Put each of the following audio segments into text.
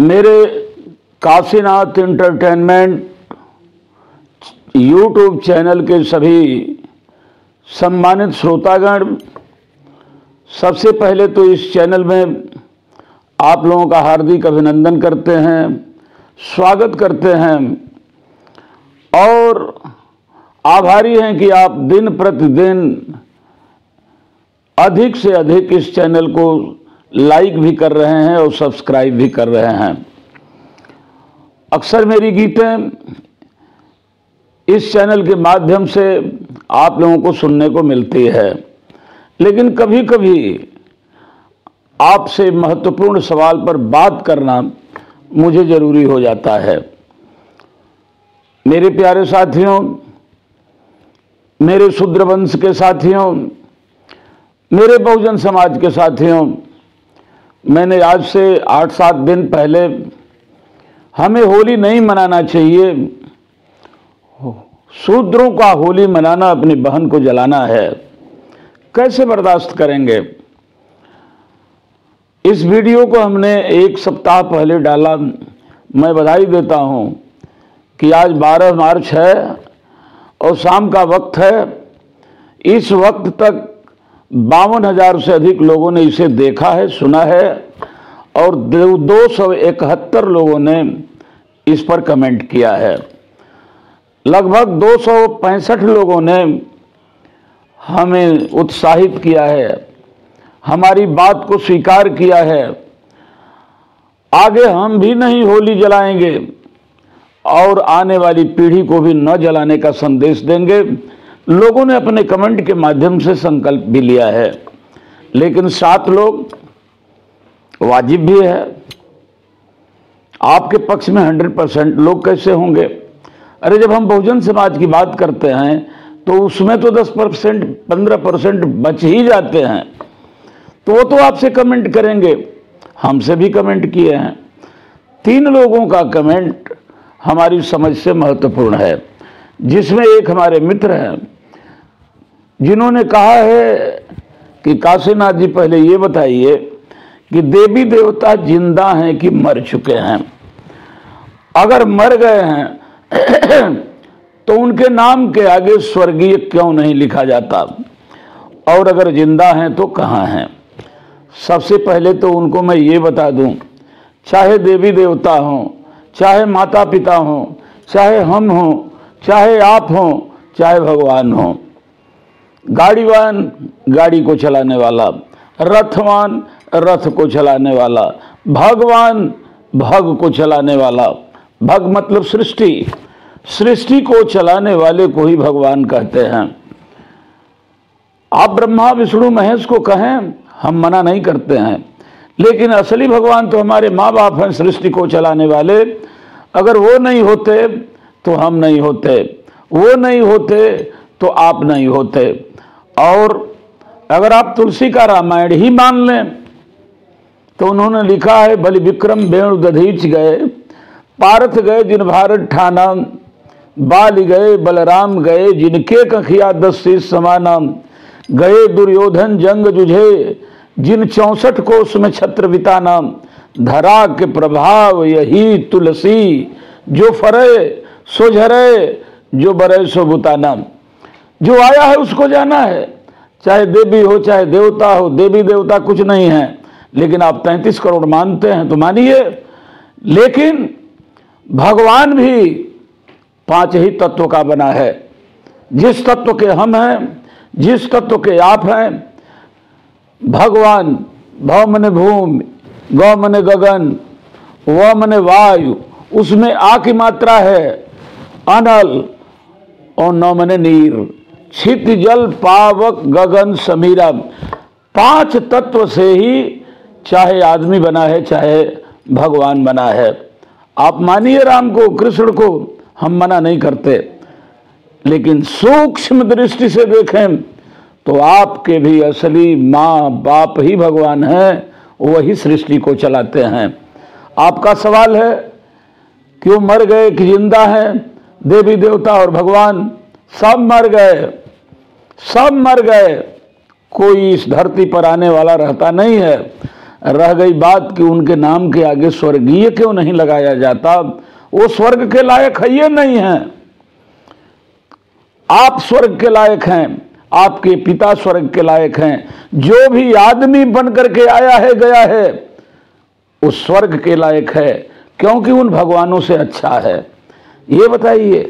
मेरे Kashinath entertainment YouTube channel के सभी सम्मानित श्रोतागण, सबसे पहले तो इस चैनल में आप लोगों का हार्दिक अभिनंदन करते हैं, स्वागत करते हैं और आभारी हैं कि आप दिन प्रतिदिन अधिक से अधिक इस चैनल को लाइक भी कर रहे हैं और सब्सक्राइब भी कर रहे हैं। अक्सर मेरी गीतें इस चैनल के माध्यम से आप लोगों को सुनने को मिलती है, लेकिन कभी कभी आपसे महत्वपूर्ण सवाल पर बात करना मुझे ज़रूरी हो जाता है। मेरे प्यारे साथियों, मेरे शूद्र वंश के साथियों, मेरे बहुजन समाज के साथियों, मैंने आज से 8-7 दिन पहले हमें होली नहीं मनाना चाहिए, शूद्रों का होली मनाना अपनी बहन को जलाना है, कैसे बर्दाश्त करेंगे। इस वीडियो को हमने एक सप्ताह पहले डाला। मैं बधाई देता हूं कि आज 12 मार्च है और शाम का वक्त है। इस वक्त तक 52,000 से अधिक लोगों ने इसे देखा है, सुना है और 271 लोगों ने इस पर कमेंट किया है। लगभग 265 लोगों ने हमें उत्साहित किया है, हमारी बात को स्वीकार किया है। आगे हम भी नहीं होली जलाएंगे और आने वाली पीढ़ी को भी न जलाने का संदेश देंगे। लोगों ने अपने कमेंट के माध्यम से संकल्प भी लिया है, लेकिन 7 लोग वाजिब भी है। आपके पक्ष में 100% लोग कैसे होंगे? अरे जब हम बहुजन समाज की बात करते हैं तो उसमें तो 10% 15% बच ही जाते हैं, तो वो तो आपसे कमेंट करेंगे। हमसे भी कमेंट किए हैं, 3 लोगों का कमेंट हमारी समझ से महत्वपूर्ण है, जिसमें एक हमारे मित्र हैं जिन्होंने कहा है कि काशीनाथ जी पहले ये बताइए कि देवी देवता जिंदा हैं कि मर चुके हैं। अगर मर गए हैं तो उनके नाम के आगे स्वर्गीय क्यों नहीं लिखा जाता, और अगर जिंदा हैं तो कहाँ हैं। सबसे पहले तो उनको मैं ये बता दूं, चाहे देवी देवता हों, चाहे माता पिता हों, चाहे हम हों, चाहे आप हों, चाहे भगवान हों, गाड़ीवान गाड़ी को चलाने वाला, रथवान रथ को चलाने वाला, भगवान भग को चलाने वाला, भग मतलब सृष्टि, सृष्टि को चलाने वाले को ही भगवान कहते हैं। आप ब्रह्मा विष्णु महेश को कहें, हम मना नहीं करते हैं, लेकिन असली भगवान तो हमारे माँ बाप हैं, सृष्टि को चलाने वाले। अगर वो नहीं होते तो हम नहीं होते, वो नहीं होते तो आप नहीं होते। और अगर आप तुलसी का रामायण ही मान लें तो उन्होंने लिखा है, बलि विक्रम बेणु दधीच गए, पारथ गए जिन भारत ठाना, बाल गए बलराम गए जिनके कखिया 10 शीश समाना, गए दुर्योधन जंग जुझे जिन 64 कोष में छत्र बिताना, धरा के प्रभाव यही तुलसी, जो फरे सो झरे, जो बरे सो बुताना। जो आया है उसको जाना है, चाहे देवी हो चाहे देवता हो। देवी देवता कुछ नहीं है, लेकिन आप 33 करोड़ मानते हैं तो मानिए, लेकिन भगवान भी 5 ही तत्व का बना है। जिस तत्व के हम हैं, जिस तत्व के आप हैं, भगवान भव मने भूमि, गौ मने गगन, व मने वायु, उसमें आ की मात्रा है अनल, और न मने नीर, क्षित जल पावक गगन समीरा। 5 तत्व से ही चाहे आदमी बना है चाहे भगवान बना है। आप मानिए राम को कृष्ण को, हम मना नहीं करते, लेकिन सूक्ष्म दृष्टि से देखें तो आपके भी असली माँ बाप ही भगवान हैं, वही सृष्टि को चलाते हैं। आपका सवाल है क्यों मर गए कि जिंदा हैं? देवी देवता और भगवान सब मर गए, सब मर गए, कोई इस धरती पर आने वाला रहता नहीं है। रह गई बात कि उनके नाम के आगे स्वर्गीय क्यों नहीं लगाया जाता, वो स्वर्ग के लायक है, ये नहीं है। आप स्वर्ग के लायक हैं, आपके पिता स्वर्ग के लायक हैं। जो भी आदमी बनकर के आया है गया है वो स्वर्ग के लायक है, क्योंकि उन भगवानों से अच्छा है। ये बताइए,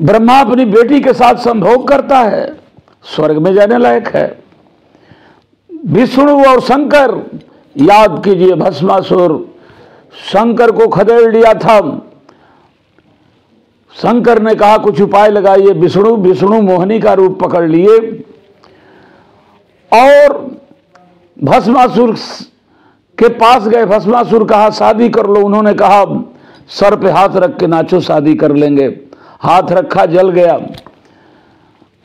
ब्रह्मा अपनी बेटी के साथ संभोग करता है, स्वर्ग में जाने लायक है। विष्णु और शंकर, याद कीजिए भस्मासुर, शंकर को खदेड़ लिया था। शंकर ने कहा कुछ उपाय लगाइए, विष्णु मोहिनी का रूप पकड़ लिए और भस्मासुर के पास गए। भस्मासुर कहा शादी कर लो, उन्होंने कहा सर पे हाथ रख के नाचो शादी कर लेंगे। हाथ रखा, जल गया।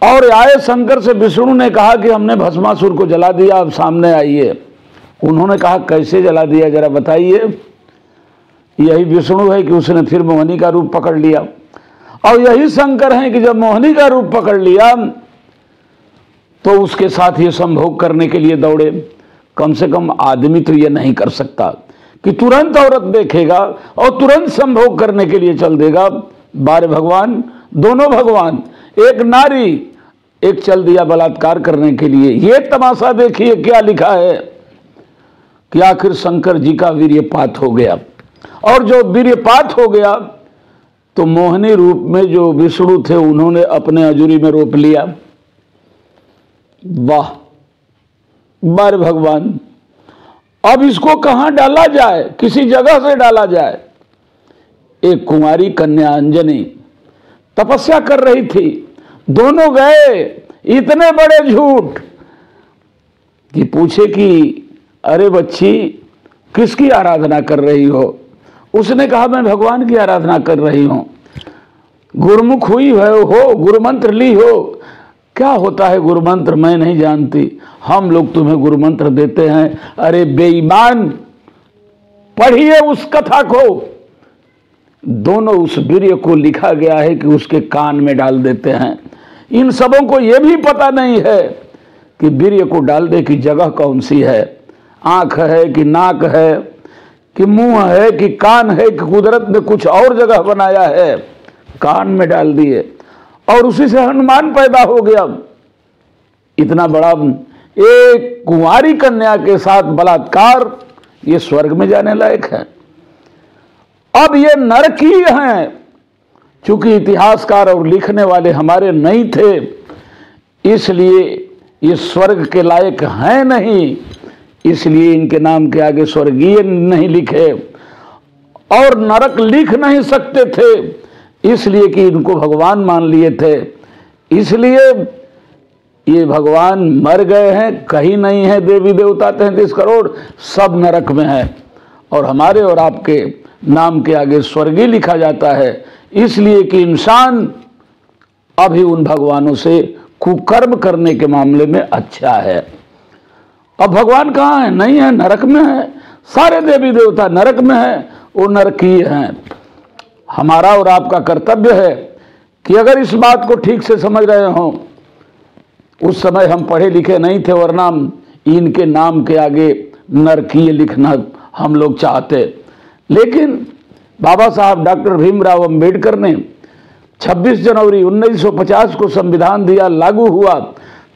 और आए शंकर से, विष्णु ने कहा कि हमने भस्मासुर को जला दिया, अब सामने आइए। उन्होंने कहा कैसे जला दिया जरा बताइए। यही विष्णु है कि उसने फिर मोहिनी का रूप पकड़ लिया, और यही शंकर हैं कि जब मोहिनी का रूप पकड़ लिया तो उसके साथ ये संभोग करने के लिए दौड़े। कम से कम आदमी तो ये नहीं कर सकता कि तुरंत औरत देखेगा और तुरंत संभोग करने के लिए चल देगा। बारे भगवान, दोनों भगवान, एक नारी एक चल दिया बलात्कार करने के लिए। ये तमाशा देखिए क्या लिखा है कि आखिर शंकर जी का वीर्यपात हो गया, और जो वीर्यपात हो गया तो मोहिनी रूप में जो विष्णु थे उन्होंने अपने अजूरी में रोप लिया। वाह, बार भगवान। अब इसको कहाँ डाला जाए, किसी जगह से डाला जाए। एक कुमारी कन्या अंजनी तपस्या कर रही थी, दोनों गए। इतने बड़े झूठ कि पूछे कि अरे बच्ची किसकी आराधना कर रही हो। उसने कहा मैं भगवान की आराधना कर रही हूँ। गुरुमुख हुई हो, गुरुमंत्र ली हो। क्या होता है गुरुमंत्र मैं नहीं जानती, हम लोग तुम्हें गुरुमंत्र देते हैं। अरे बेईमान, पढ़िए उस कथा को। दोनों उस वीर्य को लिखा गया है कि उसके कान में डाल देते हैं। इन सबों को यह भी पता नहीं है कि वीर्य को डालने की जगह कौन सी है, आँख है कि नाक है कि मुंह है कि कान है कि कुदरत ने कुछ और जगह बनाया है। कान में डाल दिए और उसी से हनुमान पैदा हो गया। इतना बड़ा एक कुंवारी कन्या के साथ बलात्कार, ये स्वर्ग में जाने लायक है। अब ये नरकी हैं, चूंकि इतिहासकार और लिखने वाले हमारे नहीं थे, इसलिए ये स्वर्ग के लायक हैं नहीं, इसलिए इनके नाम के आगे स्वर्गीय नहीं लिखे। और नरक लिख नहीं सकते थे इसलिए कि इनको भगवान मान लिए थे, इसलिए ये भगवान मर गए हैं, कहीं नहीं है। देवी देवता 33 करोड़ सब नरक में हैं, और हमारे और आपके नाम के आगे स्वर्गीय लिखा जाता है, इसलिए कि इंसान अभी उन भगवानों से कुकर्म करने के मामले में अच्छा है। अब भगवान कहाँ है? नहीं है, नरक में है। सारे देवी देवता नरक में हैं, वो नरकीय हैं। हमारा और आपका कर्तव्य है कि अगर इस बात को ठीक से समझ रहे हों, उस समय हम पढ़े लिखे नहीं थे, वरना इनके नाम के आगे नरकीय लिखना हम लोग चाहते। लेकिन बाबा साहब डॉक्टर भीमराव अंबेडकर ने 26 जनवरी 1950 को संविधान दिया, लागू हुआ।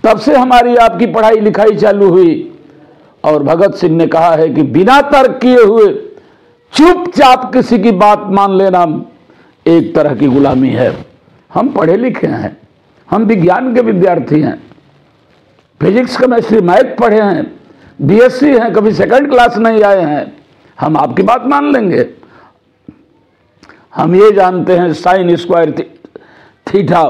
तब से हमारी आपकी पढ़ाई लिखाई चालू हुई। और भगत सिंह ने कहा है कि बिना तर्क किए हुए चुपचाप किसी की बात मान लेना एक तरह की गुलामी है। हम पढ़े लिखे हैं, हम विज्ञान के विद्यार्थी हैं, फिजिक्स केमिस्ट्री मैथ पढ़े हैं, बीएससी हैं, कभी सेकंड क्लास नहीं आए हैं। हम आपकी बात मान लेंगे। हम ये जानते हैं sine square theta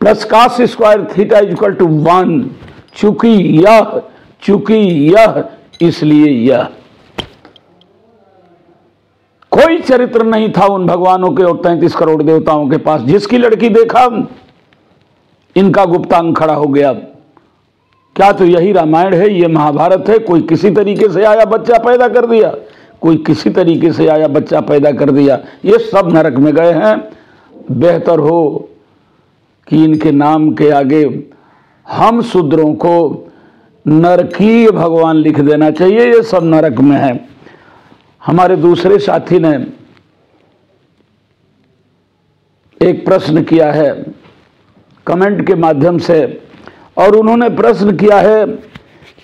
plus cos square theta equal to 1। चूंकि यह इसलिए यह कोई चरित्र नहीं था उन भगवानों के और 33 करोड़ देवताओं के पास। जिसकी लड़की देखा इनका गुप्तांग खड़ा हो गया। क्या तो यही रामायण है, ये महाभारत है। कोई किसी तरीके से आया बच्चा पैदा कर दिया, कोई किसी तरीके से आया बच्चा पैदा कर दिया। ये सब नरक में गए हैं। बेहतर हो कि इनके नाम के आगे हम शूद्रों को नरकीय भगवान लिख देना चाहिए, ये सब नरक में है। हमारे दूसरे साथी ने एक प्रश्न किया है कमेंट के माध्यम से, और उन्होंने प्रश्न किया है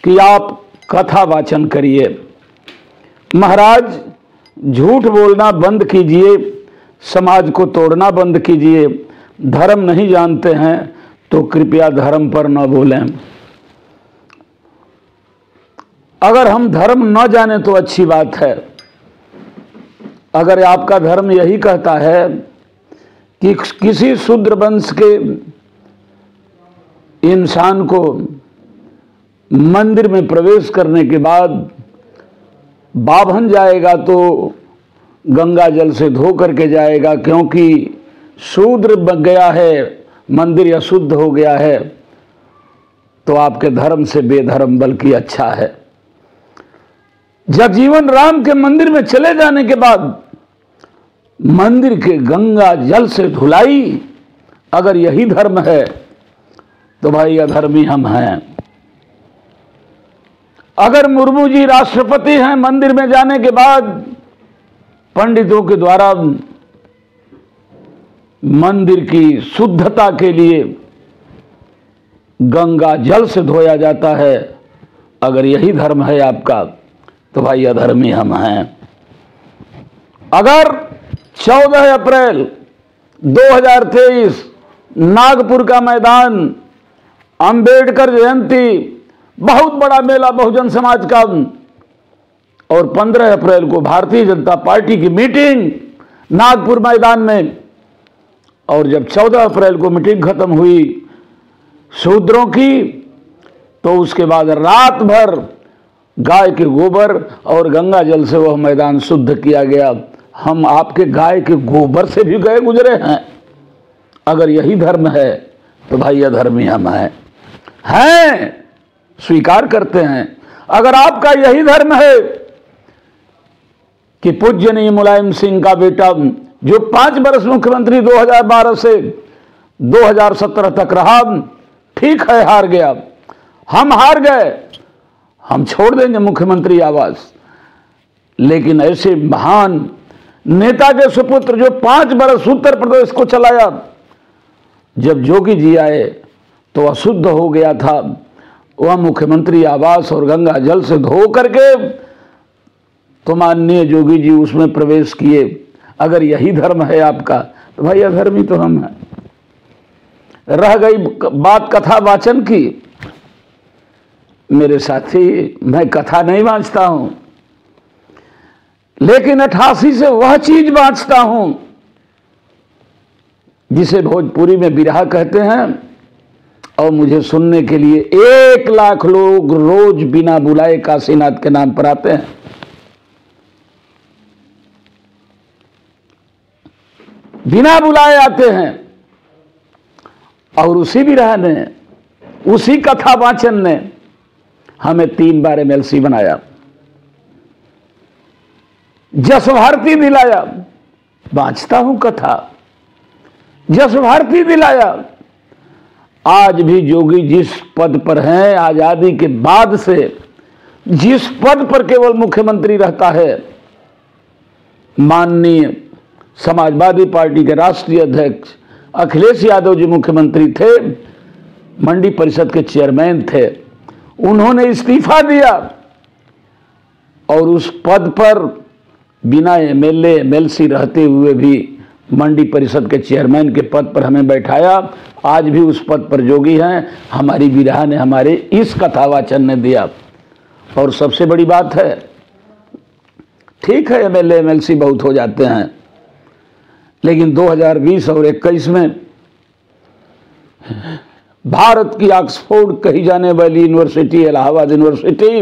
कि आप कथा वाचन करिए। महाराज, झूठ बोलना बंद कीजिए, समाज को तोड़ना बंद कीजिए, धर्म नहीं जानते हैं तो कृपया धर्म पर न बोलें। अगर हम धर्म न जाने तो अच्छी बात है। अगर आपका धर्म यही कहता है कि किसी शूद्र वंश के इंसान को मंदिर में प्रवेश करने के बाद बाभन जाएगा तो गंगा जल से धो करके जाएगा, क्योंकि शूद्र बन गया है, मंदिर अशुद्ध हो गया है, तो आपके धर्म से बेधर्म बल्कि अच्छा है। जगजीवन राम के मंदिर में चले जाने के बाद मंदिर के गंगा जल से धुलाई, अगर यही धर्म है तो भाई अधर्मी हम हैं। अगर मुर्मू जी राष्ट्रपति हैं, मंदिर में जाने के बाद पंडितों के द्वारा मंदिर की शुद्धता के लिए गंगा जल से धोया जाता है, अगर यही धर्म है आपका तो भाई अधर्मी हम हैं। अगर 14 अप्रैल 2023 नागपुर का मैदान, अंबेडकर जयंती, बहुत बड़ा मेला बहुजन समाज का, और 15 अप्रैल को भारतीय जनता पार्टी की मीटिंग नागपुर मैदान में, और जब 14 अप्रैल को मीटिंग खत्म हुई शूद्रों की, तो उसके बाद रात भर गाय के गोबर और गंगा जल से वह मैदान शुद्ध किया गया। हम आपके गाय के गोबर से भी गए गुजरे हैं। अगर यही धर्म है तो भाई अधर्मी हम हैं, स्वीकार करते हैं। अगर आपका यही धर्म है कि पूज्यनीय मुलायम सिंह का बेटा, जो 5 वर्ष मुख्यमंत्री 2012 से 2017 तक रहा, ठीक है हार गया, हम हार गए, हम छोड़ देंगे मुख्यमंत्री आवास, लेकिन ऐसे महान नेता के सुपुत्र जो 5 वर्ष उत्तर प्रदेश को चलाया, जब जोगी जी आए तो अशुद्ध हो गया था, वह मुख्यमंत्री आवास और गंगा जल से धो करके तो माननीय जोगी जी उसमें प्रवेश किए। अगर यही धर्म है आपका तो भाई अधर्मी तो हम हैं। रह गई बात कथा वाचन की, मेरे साथी, मैं कथा नहीं वाचता हूं, लेकिन 88 से वह चीज वाचता हूं जिसे भोजपुरी में बिरहा कहते हैं, और मुझे सुनने के लिए 1 लाख लोग रोज बिना बुलाए काशीनाथ के नाम पर आते हैं। बिना बुलाए आते हैं, और उसी बिरहा ने, उसी कथा वाचन ने हमें 3 बार MLC बनाया, जस भारती दिलाया। वाचता हूं कथा, जस भारती दिलाया। आज भी जोगी जिस पद पर हैं, आजादी के बाद से जिस पद पर केवल मुख्यमंत्री रहता है, माननीय समाजवादी पार्टी के राष्ट्रीय अध्यक्ष अखिलेश यादव जी मुख्यमंत्री थे, मंडी परिषद के चेयरमैन थे, उन्होंने इस्तीफा दिया, और उस पद पर बिना MLA MLC रहते हुए भी मंडी परिषद के चेयरमैन के पद पर हमें बैठाया। आज भी उस पद पर जोगी हैं, हमारी बिरहा ने, हमारे इस कथावाचन ने दिया। और सबसे बड़ी बात है, ठीक है MLA MLC बहुत हो जाते हैं, लेकिन 2020 और 21 में भारत की ऑक्सफोर्ड कही जाने वाली यूनिवर्सिटी, इलाहाबाद यूनिवर्सिटी,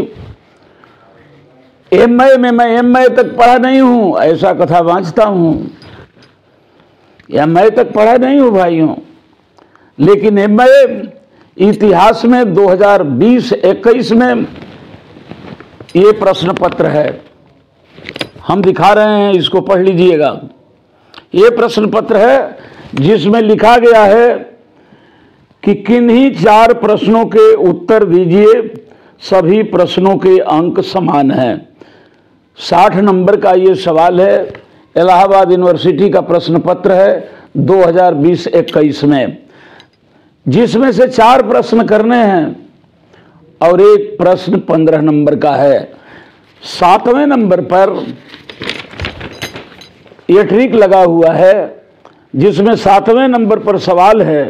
MA में मैं MA तक पढ़ा नहीं हूं, ऐसा कथा वाँचता हूँ, MA तक पढ़ा नहीं हूँ भाइयों, लेकिन MA इतिहास में 2020-21 में ये प्रश्न पत्र है, हम दिखा रहे हैं, इसको पढ़ लीजिएगा। ये प्रश्न पत्र है जिसमें लिखा गया है कि किन्हीं 4 प्रश्नों के उत्तर दीजिए सभी प्रश्नों के अंक समान हैं। 60 नंबर का ये सवाल है, इलाहाबाद यूनिवर्सिटी का प्रश्न पत्र है 2020-21 में, जिसमें से 4 प्रश्न करने हैं और एक प्रश्न 15 नंबर का है। 7वें नंबर पर यह ट्रिक लगा हुआ है, जिसमें 7वें नंबर पर सवाल है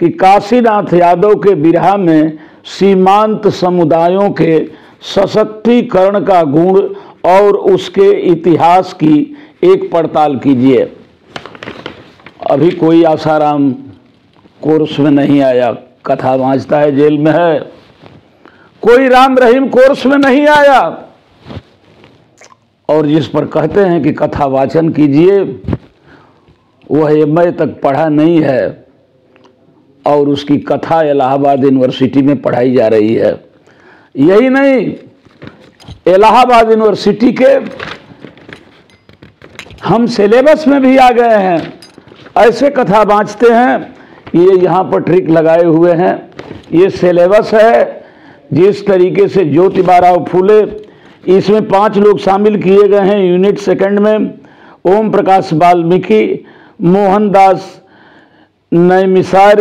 कि काशीनाथ यादव के विरह में सीमांत समुदायों के सशक्तिकरण का गुण और उसके इतिहास की एक पड़ताल कीजिए। अभी कोई आसाराम कोर्स में नहीं आया, कथा वाँचता है जेल में है। कोई राम रहीम कोर्स में नहीं आया, और जिस पर कहते हैं कि कथा वाचन कीजिए, वह एमए तक पढ़ा नहीं है और उसकी कथा इलाहाबाद यूनिवर्सिटी में पढ़ाई जा रही है। यही नहीं, इलाहाबाद यूनिवर्सिटी के हम सिलेबस में भी आ गए हैं। ऐसे कथा वाँचते हैं, ये यहाँ पर ट्रिक लगाए हुए हैं। ये सिलेबस है, जिस तरीके से ज्योति बाराव फूले, इसमें 5 लोग शामिल किए गए हैं। यूनिट सेकंड में ओम प्रकाश बाल्मीकि, मोहनदास नई मिसाल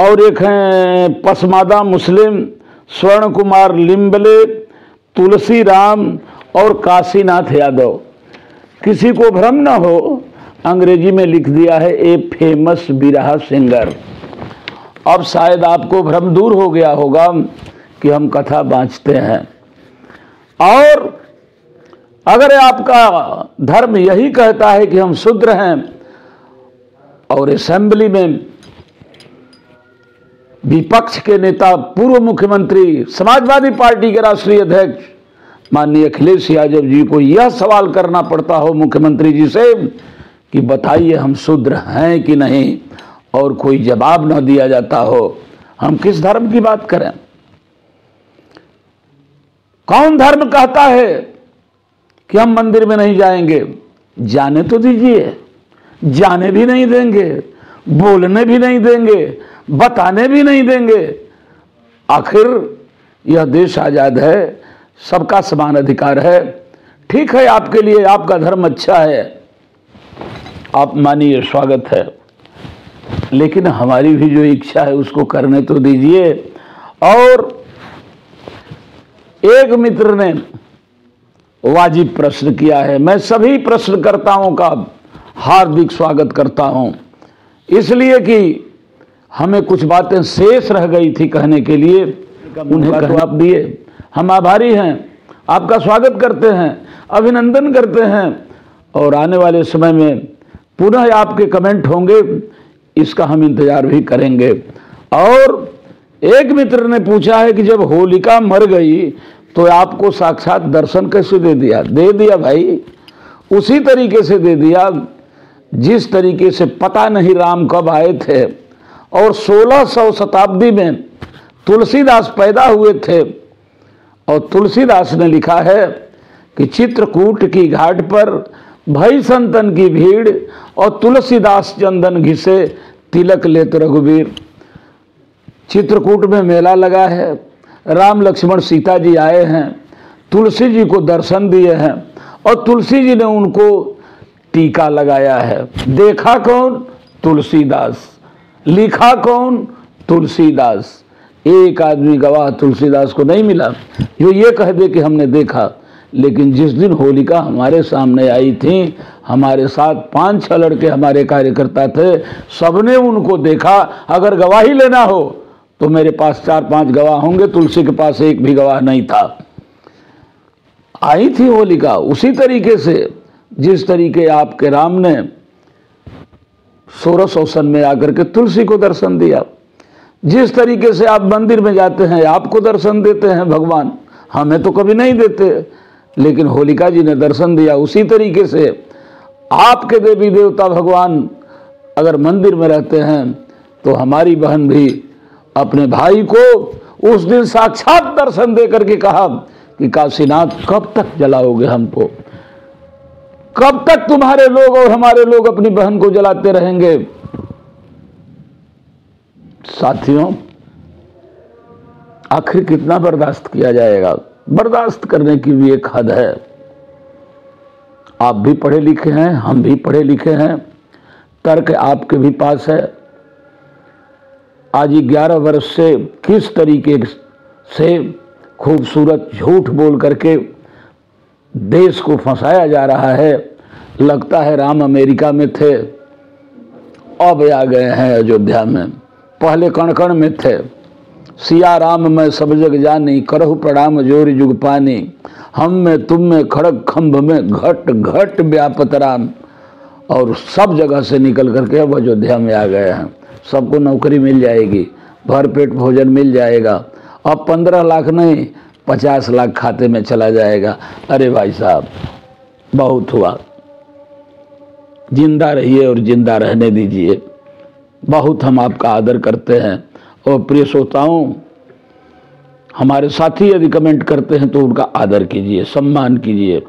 और एक हैं पसमादा मुस्लिम, स्वर्ण कुमार लिंबले, तुलसीराम और काशीनाथ यादव। किसी को भ्रम ना हो, अंग्रेजी में लिख दिया है ए फेमस बिरहा सिंगर। अब शायद आपको भ्रम दूर हो गया होगा कि हम कथा वाँचते हैं। और अगर आपका धर्म यही कहता है कि हम शूद्र हैं और असेंबली में विपक्ष के नेता पूर्व मुख्यमंत्री समाजवादी पार्टी के राष्ट्रीय अध्यक्ष माननीय अखिलेश यादव जी को यह सवाल करना पड़ता हो मुख्यमंत्री जी से कि बताइए हम शूद्र हैं कि नहीं, और कोई जवाब ना दिया जाता हो, हम किस धर्म की बात करें? कौन धर्म कहता है कि हम मंदिर में नहीं जाएंगे? जाने तो दीजिए। जाने भी नहीं देंगे, बोलने भी नहीं देंगे, बताने भी नहीं देंगे। आखिर यह देश आज़ाद है, सबका समान अधिकार है। ठीक है, आपके लिए आपका धर्म अच्छा है, आप मानिए, स्वागत है, लेकिन हमारी भी जो इच्छा है उसको करने तो दीजिए। और एक मित्र ने वाजिब प्रश्न किया है, मैं सभी प्रश्नकर्ताओं का हार्दिक स्वागत करता हूं, इसलिए कि हमें कुछ बातें शेष रह गई थी कहने के लिए, उन्हें जवाब दिए। हम आभारी हैं, आपका स्वागत करते हैं, अभिनंदन करते हैं, और आने वाले समय में पुनः आपके कमेंट होंगे, इसका हम इंतज़ार भी करेंगे। और एक मित्र ने पूछा है कि जब होलिका मर गई तो आपको साक्षात दर्शन कैसे दे दिया? दे दिया भाई, उसी तरीके से दे दिया जिस तरीके से पता नहीं राम कब आए थे और 1600 शताब्दी में तुलसीदास पैदा हुए थे। और तुलसीदास ने लिखा है कि चित्रकूट की घाट पर भई संतन की भीड़, और तुलसीदास चंदन घिसे तिलक लेत रघुवीर। चित्रकूट में मेला लगा है, राम लक्ष्मण सीता जी आए हैं, तुलसी जी को दर्शन दिए हैं और तुलसी जी ने उनको टीका लगाया है। देखा कौन? तुलसीदास। लिखा कौन? तुलसीदास। एक आदमी गवाह तुलसीदास को नहीं मिला जो ये कह दे कि हमने देखा, लेकिन जिस दिन होलिका हमारे सामने आई थी, हमारे साथ 5-6 लड़के हमारे कार्यकर्ता थे, सबने उनको देखा। अगर गवाही लेना हो तो मेरे पास 4-5 गवाह होंगे, तुलसी के पास एक भी गवाह नहीं था। आई थी होलिका उसी तरीके से जिस तरीके आपके राम ने 1600 में आकर के तुलसी को दर्शन दिया। जिस तरीके से आप मंदिर में जाते हैं, आपको दर्शन देते हैं भगवान, हमें तो कभी नहीं देते, लेकिन होलिका जी ने दर्शन दिया। उसी तरीके से आपके देवी देवता भगवान अगर मंदिर में रहते हैं तो हमारी बहन भी अपने भाई को उस दिन साक्षात दर्शन दे करके कहा कि काशीनाथ कब तक जलाओगे हमको, कब तक तुम्हारे लोग और हमारे लोग अपनी बहन को जलाते रहेंगे? साथियों, आखिर कितना बर्दाश्त किया जाएगा। बर्दाश्त करने की भी एक हद है। आप भी पढ़े लिखे हैं, हम भी पढ़े लिखे हैं, तर्क आपके भी पास है। आज 11 वर्ष से किस तरीके से खूबसूरत झूठ बोल करके देश को फंसाया जा रहा है। लगता है राम अमेरिका में थे, अब आ गए हैं अयोध्या में, पहले कणकण में थे। सिया राम में सब जग जानी, करहु प्रणाम जोरी जुग पानी। हम में तुम में खड़ग खम्भ में, घट घट व्यापत राम। और सब जगह से निकल करके अब अयोध्या में आ गए हैं। सबको नौकरी मिल जाएगी, भरपेट भोजन मिल जाएगा। अब 15 लाख नहीं 50 लाख खाते में चला जाएगा। अरे भाई साहब, बहुत हुआ, जिंदा रहिए और जिंदा रहने दीजिए। बहुत हम आपका आदर करते हैं। और प्रिय श्रोताओं, हमारे साथी यदि कमेंट करते हैं तो उनका आदर कीजिए, सम्मान कीजिए,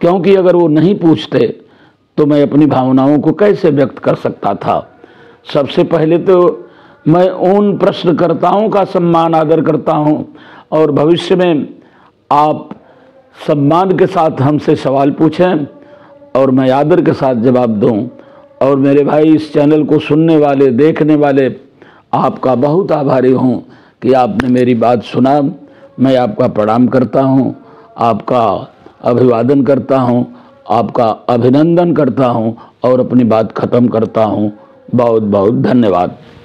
क्योंकि अगर वो नहीं पूछते तो मैं अपनी भावनाओं को कैसे व्यक्त कर सकता था। सबसे पहले तो मैं उन प्रश्नकर्ताओं का सम्मान आदर करता हूं, और भविष्य में आप सम्मान के साथ हमसे सवाल पूछें और मैं आदर के साथ जवाब दूं। और मेरे भाई, इस चैनल को सुनने वाले, देखने वाले, आपका बहुत आभारी हूं कि आपने मेरी बात सुना। मैं आपका प्रणाम करता हूं, आपका अभिवादन करता हूं, आपका अभिनंदन करता हूं और अपनी बात ख़त्म करता हूं। बहुत बहुत धन्यवाद।